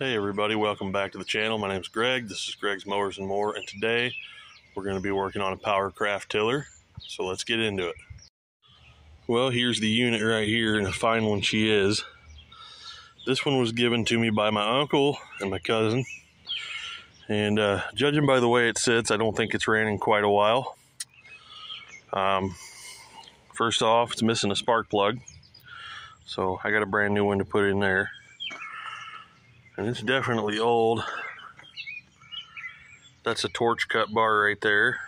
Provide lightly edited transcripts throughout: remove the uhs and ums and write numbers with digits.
Hey everybody, welcome back to the channel. My name is Greg. This is Greg's Mowers and More, and today we're going to be working on a Powercraft tiller. So let's get into it. Well, here's the unit right here, and the final one she is. This one was given to me by my uncle and my cousin. And judging by the way it sits, I don't think it's ran in quite a while. First off, it's missing a spark plug. So I got a brand new one to put in there. And it's definitely old. That's a torch cut bar right there.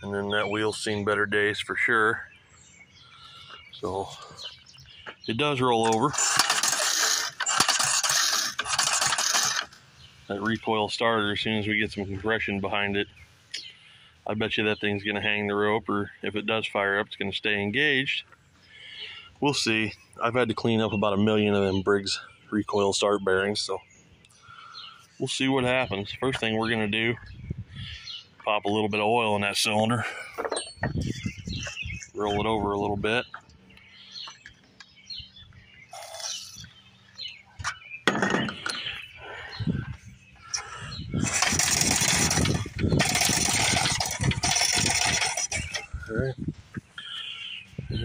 And then that wheel's seen better days for sure. So it does roll over. That recoil starter, as soon as we get some compression behind it, I bet you that thing's gonna hang the rope, or if it does fire up, it's gonna stay engaged. We'll see. I've had to clean up about a million of them Briggs recoil start bearings, so we'll see what happens. First thing we're gonna do, pop a little bit of oil in that cylinder, roll it over a little bit,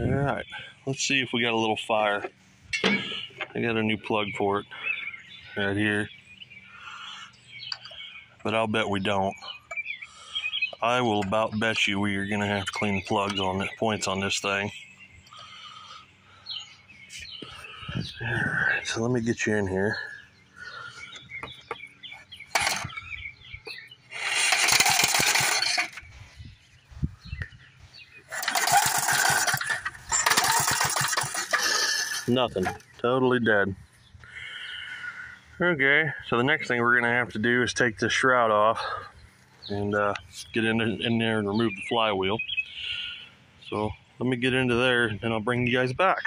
all right, let's see if we got a little fire. I got a new plug for it right here, but I'll bet we don't. I will about bet you we are gonna have to clean the plugs on the points on this thing. All right, so let me get you in here. Nothing. Totally dead. Okay, so the next thing we're gonna have to do is take this shroud off and get in there and remove the flywheel. So let me get into there and I'll bring you guys back.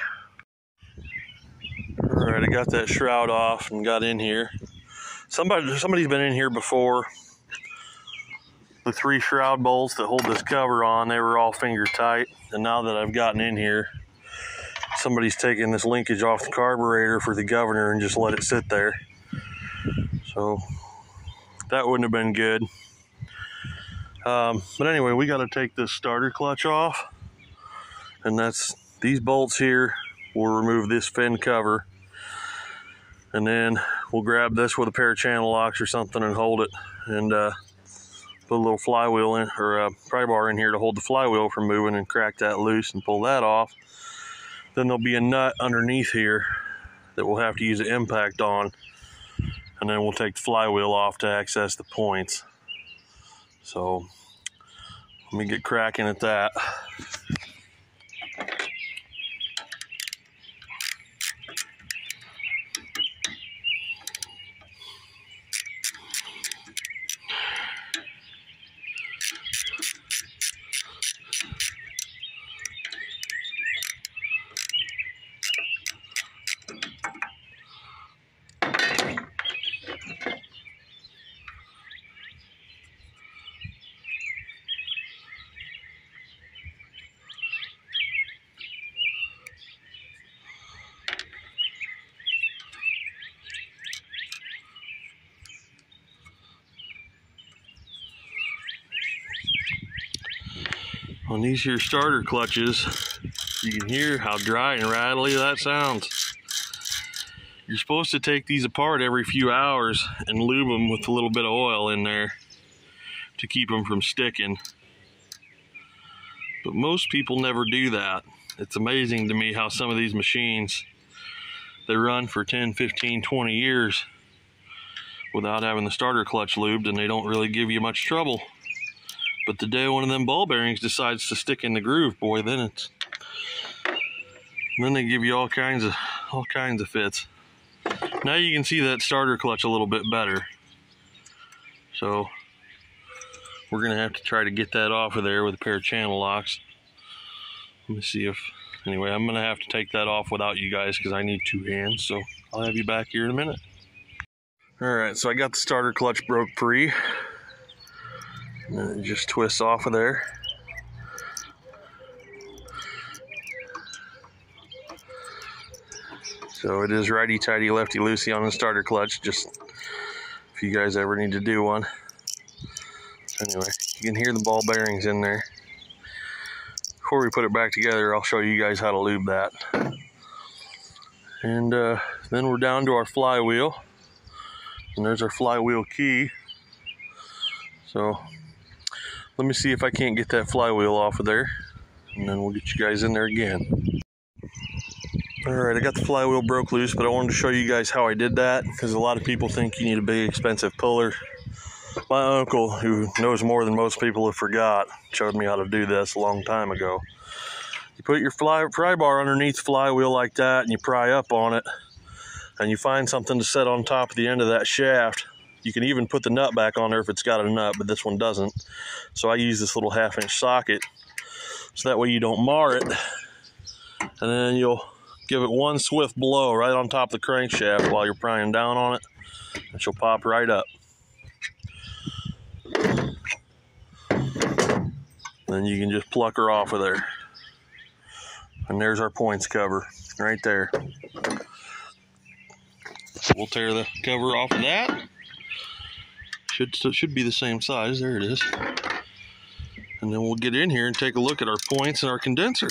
All right, I got that shroud off and got in here. Somebody's been in here before. The three shroud bolts that hold this cover on, they were all finger tight, and now that I've gotten in here, somebody's taking this linkage off the carburetor for the governor and just let it sit there. So that wouldn't have been good. But anyway, we got to take this starter clutch off, and that's these bolts here. We'll remove this fin cover, and then we'll grab this with a pair of channel locks or something and hold it, and put a little flywheel in, or a pry bar in here to hold the flywheel from moving, and crack that loose and pull that off. Then there'll be a nut underneath here that we'll have to use an impact on, and then we'll take the flywheel off to access the points. So let me get cracking at that. On these here starter clutches, you can hear how dry and rattly that sounds. You're supposed to take these apart every few hours and lube them with a little bit of oil in there to keep them from sticking. But most people never do that. It's amazing to me how some of these machines, they run for 10, 15, 20 years without having the starter clutch lubed, and they don't really give you much trouble. But the day one of them ball bearings decides to stick in the groove, boy, then they give you all kinds of fits. Now you can see that starter clutch a little bit better. So we're gonna have to try to get that off of there with a pair of channel locks. Let me see if, anyway, I'm gonna have to take that off without you guys because I need two hands. So I'll have you back here in a minute. All right, so I got the starter clutch broke free. And then it just twists off of there. So it is righty-tighty, lefty-loosey on the starter clutch, just if you guys ever need to do one. So anyway, you can hear the ball bearings in there. Before we put it back together, I'll show you guys how to lube that. And then we're down to our flywheel. And there's our flywheel key. So let me see if I can't get that flywheel off of there. And then we'll get you guys in there again. All right, I got the flywheel broke loose, but I wanted to show you guys how I did that, because a lot of people think you need a big, expensive puller. My uncle, who knows more than most people have forgot, showed me how to do this a long time ago. You put your pry bar underneath the flywheel like that, and you pry up on it, and you find something to set on top of the end of that shaft. You can even put the nut back on there if it's got a nut, but this one doesn't. So I use this little half-inch socket, so that way you don't mar it. And then you'll give it one swift blow right on top of the crankshaft while you're prying down on it, and she'll pop right up. Then you can just pluck her off of there. And there's our points cover right there. We'll tear the cover off of that. Should be the same size. There it is. And then we'll get in here and take a look at our points and our condenser.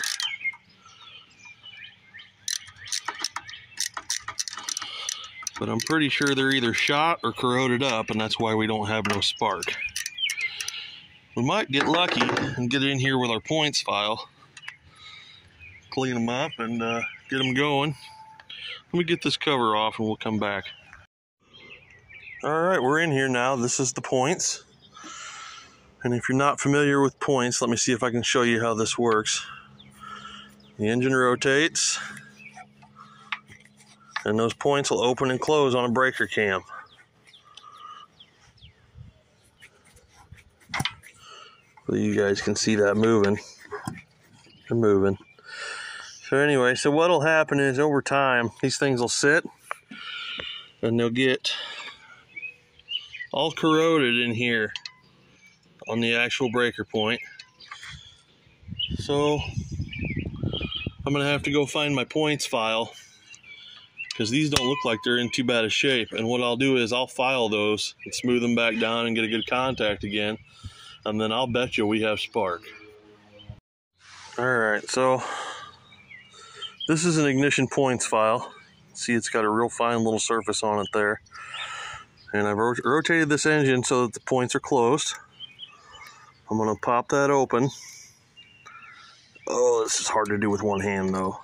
But I'm pretty sure they're either shot or corroded up, and that's why we don't have no spark. We might get lucky and get in here with our points file, clean them up, and get them going. Let me get this cover off and we'll come back. All right, we're in here now. This is the points. And if you're not familiar with points, let me see if I can show you how this works. The engine rotates, and those points will open and close on a breaker cam. So you guys can see that moving. They're moving. So anyway, so what'll happen is over time, these things will sit and they'll get all corroded in here on the actual breaker point. So I'm gonna have to go find my points file, because these don't look like they're in too bad a shape. And what I'll do is I'll file those and smooth them back down and get a good contact again. And then I'll bet you we have spark. All right, so this is an ignition points file. See, it's got a real fine little surface on it there. And I've rotated this engine so that the points are closed. I'm gonna pop that open. Oh, this is hard to do with one hand though.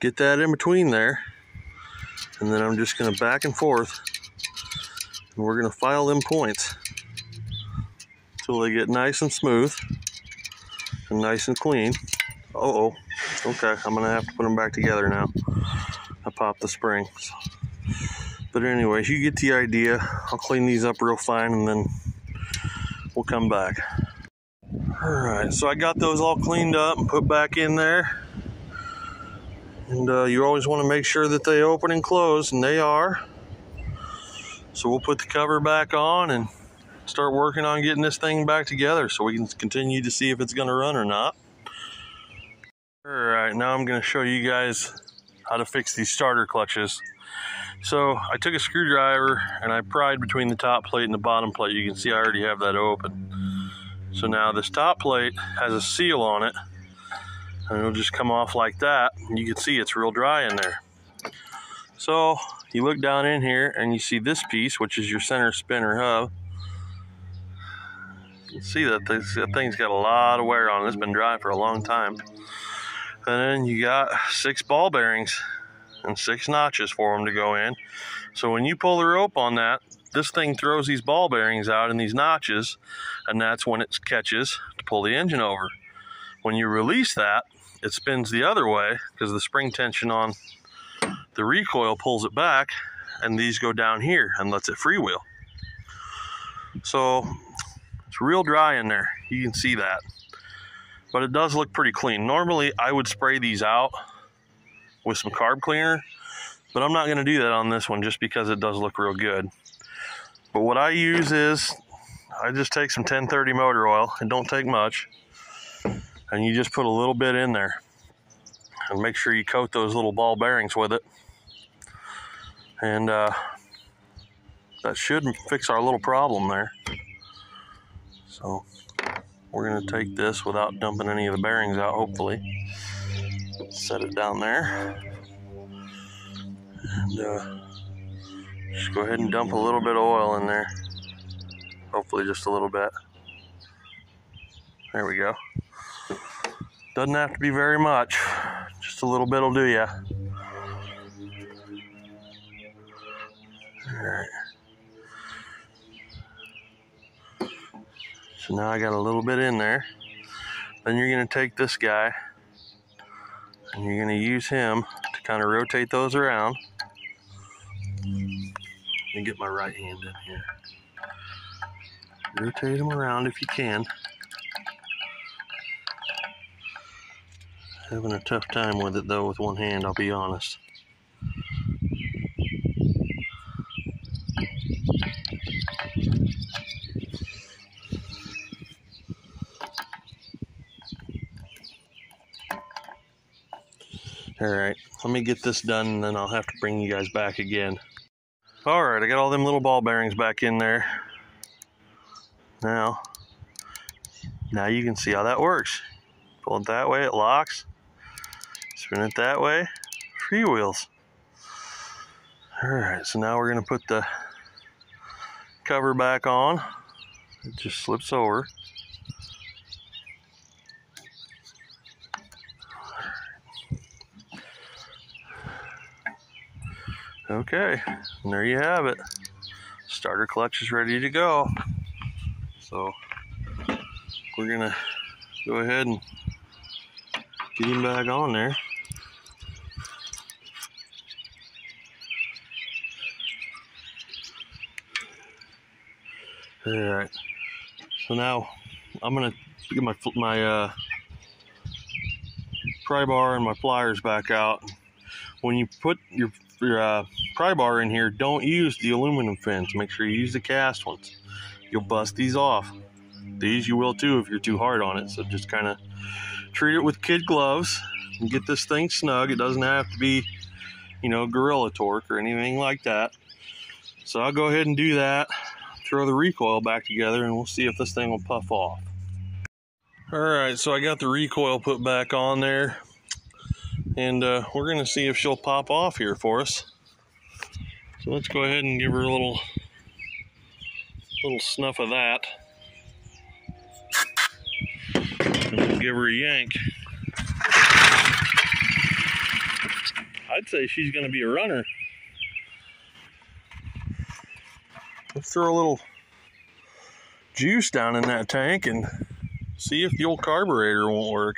Get that in between there. And then I'm just gonna back and forth. And we're gonna file them points till they get nice and smooth and nice and clean. Uh-oh, okay, I'm gonna have to put them back together now. I popped the springs. But anyways, you get the idea. I'll clean these up real fine and then we'll come back. All right, so I got those all cleaned up and put back in there. And you always wanna make sure that they open and close, and they are. So we'll put the cover back on and start working on getting this thing back together so we can continue to see if it's gonna run or not. All right, now I'm gonna show you guys how to fix these starter clutches. So I took a screwdriver and I pried between the top plate and the bottom plate. You can see I already have that open. So now this top plate has a seal on it, and it'll just come off like that. You can see it's real dry in there. So you look down in here and you see this piece, which is your center spinner hub. You can see that that thing's got a lot of wear on it. It's been dry for a long time. And then you got 6 ball bearings and 6 notches for them to go in. So when you pull the rope on that, this thing throws these ball bearings out and these notches, and that's when it catches to pull the engine over. When you release that, it spins the other way because the spring tension on the recoil pulls it back, and these go down here and lets it freewheel. So it's real dry in there, you can see that. But it does look pretty clean. Normally I would spray these out with some carb cleaner, but I'm not gonna do that on this one just because it does look real good. But what I use is, I just take some 1030 motor oil, it don't take much, and you just put a little bit in there. and make sure you coat those little ball bearings with it. And that should fix our little problem there. So we're gonna take this without dumping any of the bearings out, hopefully. Set it down there. And just go ahead and dump a little bit of oil in there. Hopefully just a little bit. There we go. Doesn't have to be very much. Just a little bit will do ya. Alright. So now I got a little bit in there. Then you're gonna take this guy and you're gonna use him to kind of rotate those around. Let me get my right hand in here. Rotate them around if you can. Having a tough time with it though with one hand, I'll be honest. Alright, let me get this done and then I'll have to bring you guys back again. Alright, I got all them little ball bearings back in there. Now you can see how that works. Pull it that way, it locks. Spin it that way, freewheels. Alright, so now we're going to put the cover back on. It just slips over. Okay, and there you have it. Starter clutch is ready to go. So we're gonna go ahead and get him back on there. All right. So now I'm gonna get my pry bar and my pliers back out. When you put your pry bar in here, don't use the aluminum fins. Make sure you use the cast ones. You'll bust these off. These you will too if you're too hard on it. So just kind of treat it with kid gloves and get this thing snug. It doesn't have to be, you know, gorilla torque or anything like that. So I'll go ahead and do that, throw the recoil back together, and we'll see if this thing will puff off. All right, so I got the recoil put back on there. And we're gonna see if she'll pop off here for us. So let's go ahead and give her a little snuff of that. And we'll give her a yank. I'd say she's gonna be a runner. Let's throw a little juice down in that tank and see if the old carburetor won't work.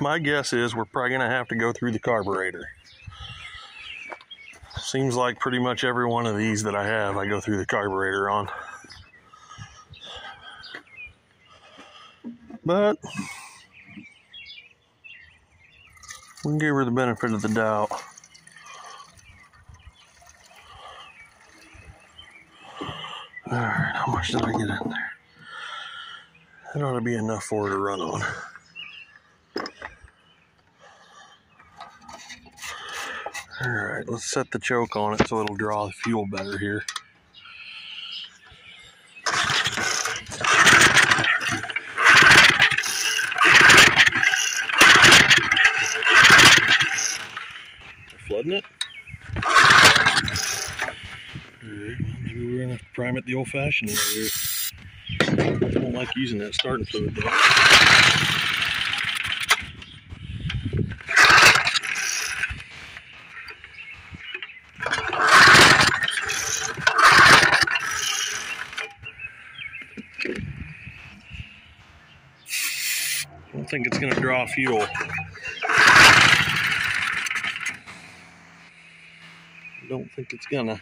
My guess is we're probably gonna have to go through the carburetor. Seems like pretty much every one of these that I have, I go through the carburetor on. But we can give her the benefit of the doubt. All right, how much did I get in there? That ought to be enough for her to run on. All right, let's set the choke on it so it'll draw the fuel better here. Flooding it. All right, maybe we're gonna have to prime it the old-fashioned way here. I don't like using that starting fluid though. I think it's going to draw fuel. I don't think it's going to.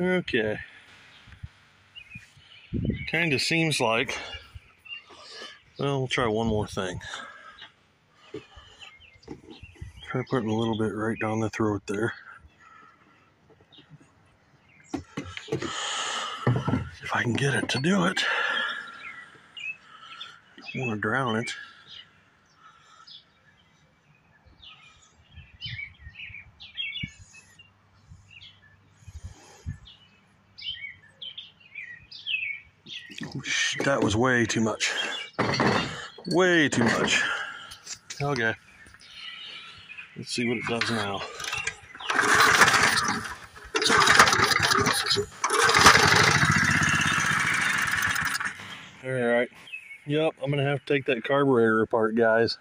Okay. Kind of seems like, well, we'll try one more thing. Try putting a little bit right down the throat there. If I can get it to do it. I don't want to drown it. That was way too much. Way too much. Okay. Let's see what it does now. Alright. Yep, I'm going to have to take that carburetor apart, guys.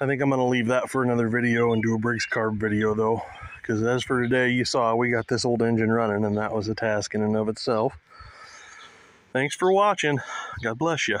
I think I'm going to leave that for another video and do a Briggs carb video, though. Because as for today, you saw we got this old engine running, and that was a task in and of itself. Thanks for watching. God bless you.